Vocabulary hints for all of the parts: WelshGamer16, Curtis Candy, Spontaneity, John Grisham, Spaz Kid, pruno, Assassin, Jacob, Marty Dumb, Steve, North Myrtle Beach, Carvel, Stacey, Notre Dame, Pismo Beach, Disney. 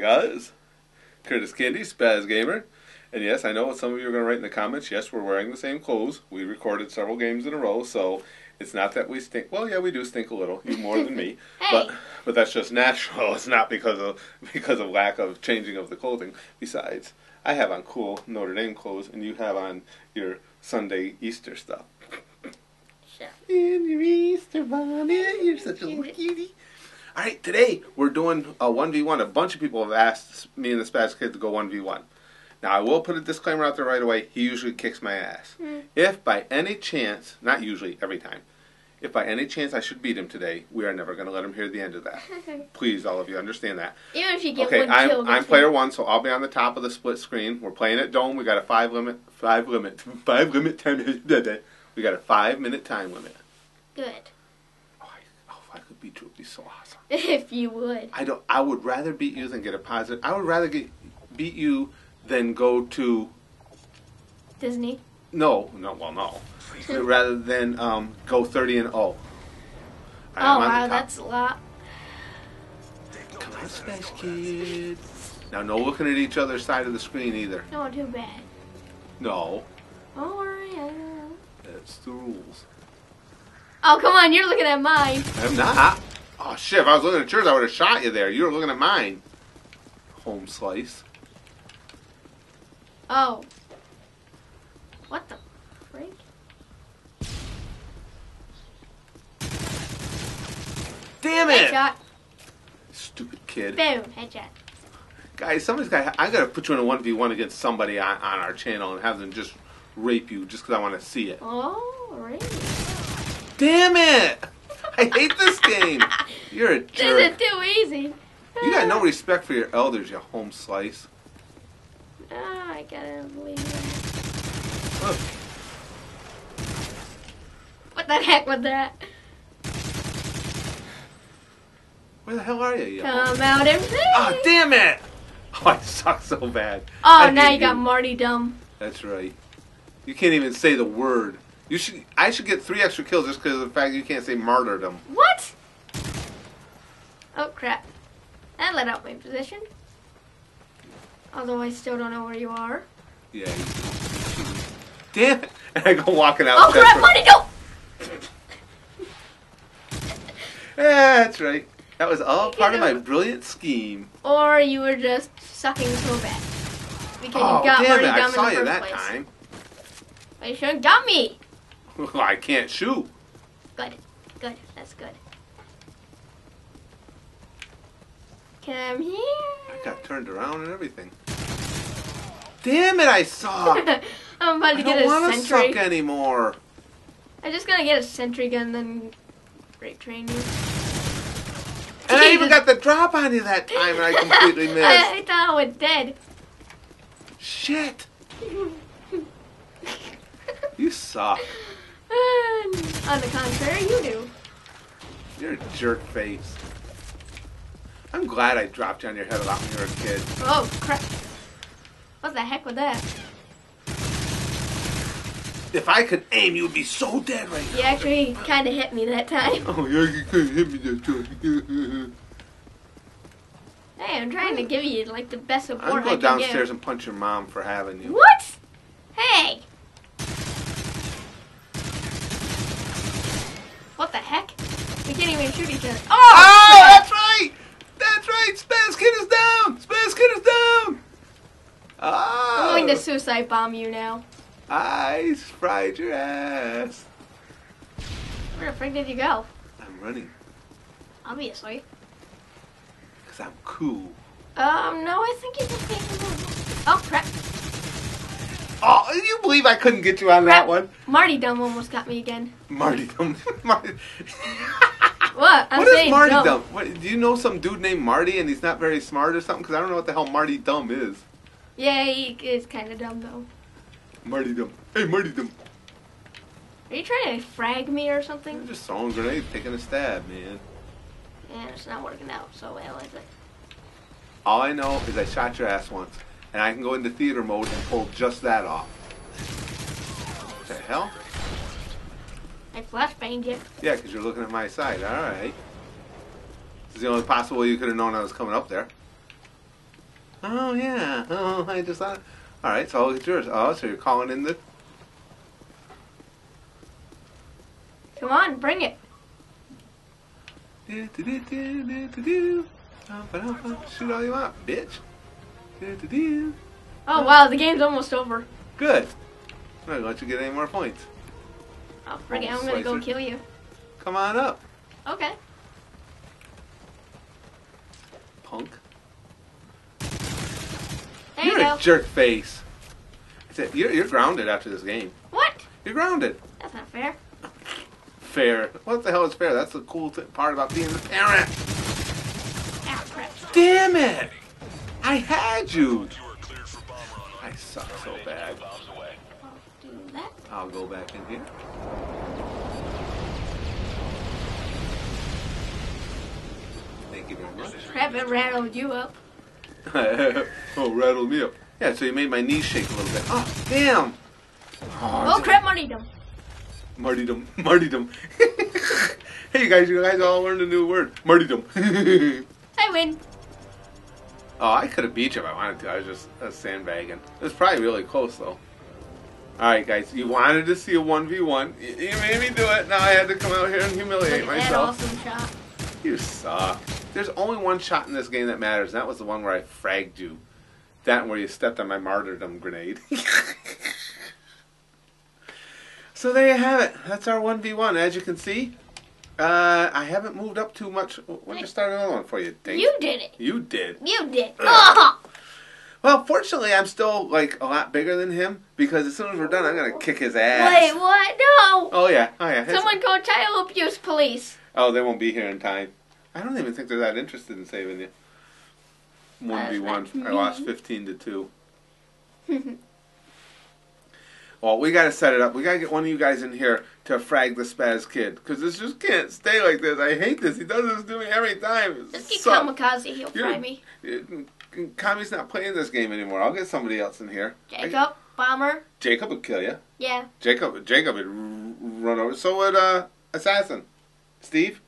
guys, Curtis Candy, Spaz Gamer, and yes, I know what some of you are going to write in the comments. Yes, we're wearing the same clothes. We recorded several games in a row, so it's not that we stink. Well, yeah, we do stink a little. You more than me, hey. but that's just natural. It's not because of lack of changing of the clothing. Besides, I have on cool Notre Dame clothes, and you have on your Sunday Easter stuff. Sure. In your Easter bonnet, you're such a little cutie. All right, today we're doing a 1v1. A bunch of people have asked me and the Spaz Kid to go 1v1. Now, I will put a disclaimer out there right away. He usually kicks my ass. If by any chance, not usually, every time, if by any chance I should beat him today, we are never going to let him hear the end of that. Please, all of you, understand that. Even if you get one kill. Okay, I'm player one, so I'll be on the top of the split screen. We're playing at Dome. We got a five-minute time limit. We got a 5-minute time limit. Good. If I could beat you, it would be so awesome. If you would. I would rather beat you than get a positive. I would rather beat you than go to Disney. No. Rather than go 30-0. Right, oh wow, that's a lot. Come on, Spaz Kid. Now, no looking at each other's side of the screen either. No, too bad. No. Don't worry, I know. That's the rules. Oh, come on, you're looking at mine. I'm not. Oh, shit, if I was looking at yours, I would have shot you there. You were looking at mine. Home slice. Oh. What the freak? Damn it! Headshot. Stupid kid. Boom, headshot. Guys, I gotta put you in a 1v1 against somebody on our channel and have them just rape you just because I want to see it. Oh, right. Damn it! I hate this game. You're a jerk. This is too easy. You got no respect for your elders, you home slice. Oh, I gotta believe that. Look. What the heck was that? Where the hell are you? Come out and play. Oh, damn it! Oh, I suck so bad. Oh, now you got Marty dumb. That's right. You can't even say the word. You should. I should get 3 extra kills just because of the fact you can't say martyrdom. What? Oh crap! That let out my position. Although I still don't know where you are. Yeah. Damn it! And I go walking out. Oh crap! Where'd he go? Yeah, that's right. That was all part of my brilliant scheme. Or you were just sucking so bad because you got martyrdom in the first place. I saw you that time. You should have got me. Well, I can't shoot. Good. Good. That's good. Come here. I got turned around and everything. Damn it, I suck. I'm about to get a sentry. I don't want to suck anymore. I'm just going to get a sentry gun then rape train you. And Jesus. I even got the drop on you that time and I completely missed. I thought I was dead. Shit. You suck. On the contrary, you do. You're a jerk face. I'm glad I dropped you on your head a lot when you were a kid. Oh, crap. What the heck was that? If I could aim, you'd be so dead right now. You actually kind of hit me that time. Oh, yeah, you kind of hit me that time. Hey, I'm trying to give you, like, the best support I can give. I'm going to go downstairs and punch your mom for having you. What? Hey! What the heck? We can't even shoot each other. Oh! Oh, that's right! That's right! Spaz Kid is down! Spaz Kid is down! Oh. I'm going to suicide bomb you now. I fried your ass. Where the frick did you go? I'm running. Obviously. Because I'm cool. No, I think you just came to. Oh, crap. Oh, can you believe I couldn't get you on that one? Marty Dumb almost got me again. Marty Dumb. Marty. What? I'm saying is Marty Dumb? What, do you know some dude named Marty and he's not very smart or something? Because I don't know what the hell Marty Dumb is. Yeah, he is kind of dumb, though. Marty Dumb. Hey, Marty Dumb. Are you trying to frag me or something? I'm just throwing grenades, taking a stab, man. Yeah, it's not working out so well, is it? All I know is I shot your ass once. And I can go into theater mode and pull just that off. What the hell? I flashbanged it. Yeah, because you're looking at my side. All right. This is the only possible way you could have known I was coming up there. Oh, yeah. Oh, I just thought... Alright, so it's yours. Oh, so you're calling in the... Come on, bring it. Shoot all you want, bitch. Oh, wow, the game's almost over. Good. I'm not going to let you get any more points. Oh, forget, I'm going to go kill you. Come on up. Okay. Punk. There you go. You're a jerk face. You're grounded after this game. What? You're grounded. That's not fair. Fair. What the hell is fair? That's the cool part about being a parent. Ow, crap. Damn it! I had you. I suck so bad. I'll go back in here. Thank you very much. Crap, it rattled you up. Oh, rattled me up. Yeah, so you made my knees shake a little bit. Oh, damn! Oh crap, Martydom. Hey, you guys all learned a new word. Martydom. I win. Oh, I could have beat you if I wanted to. I was just sandbagging. It was probably really close, though. Alright, guys, you wanted to see a 1v1. You made me do it. Now I had to come out here and humiliate myself. That awesome shot. You suck. There's only one shot in this game that matters, and that was the one where I fragged you. That and where you stepped on my martyrdom grenade. So there you have it. That's our 1v1. As you can see, I haven't moved up too much. We'll just start another one for you. You did it. You did. You did. Well, fortunately, I'm still, like, a lot bigger than him, because as soon as we're done, I'm going to kick his ass. Wait, what? No. Oh, yeah. Oh, yeah. Someone call child abuse police. Oh, they won't be here in time. I don't even think they're that interested in saving you. 1v1. I lost 15-2. Well, we got to set it up. We got to get one of you guys in here to frag the spaz kid. Because this just can't stay like this. I hate this. He does this to me every time. Just get Kamikaze. He'll fry me. Kami's not playing this game anymore. I'll get somebody else in here. Jacob, Bomber. Jacob would kill you. Yeah. Jacob would run over. So would Assassin. Steve.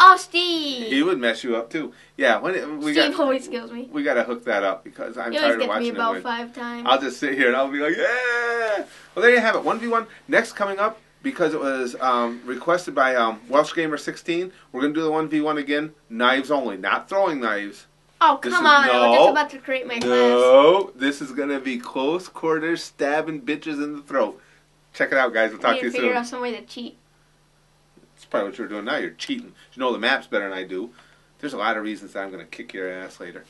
Oh, Steve. He would mess you up, too. Yeah. Steve always kills me. We got to hook that up because I'm tired of watching him win. He always gets me about 5 times. I'll just sit here and I'll be like, yeah. Well, there you have it. 1v1. Next coming up, because it was requested by WelshGamer16, we're going to do the 1v1 again. Knives only. Not throwing knives. Oh, come on. I was just about to create my class. No. This is going to be close quarters, stabbing bitches in the throat. Check it out, guys. We'll talk to you soon. We need to figure out some way to cheat. That's probably what you're doing now. You're cheating. You know the maps better than I do. There's a lot of reasons that I'm going to kick your ass later.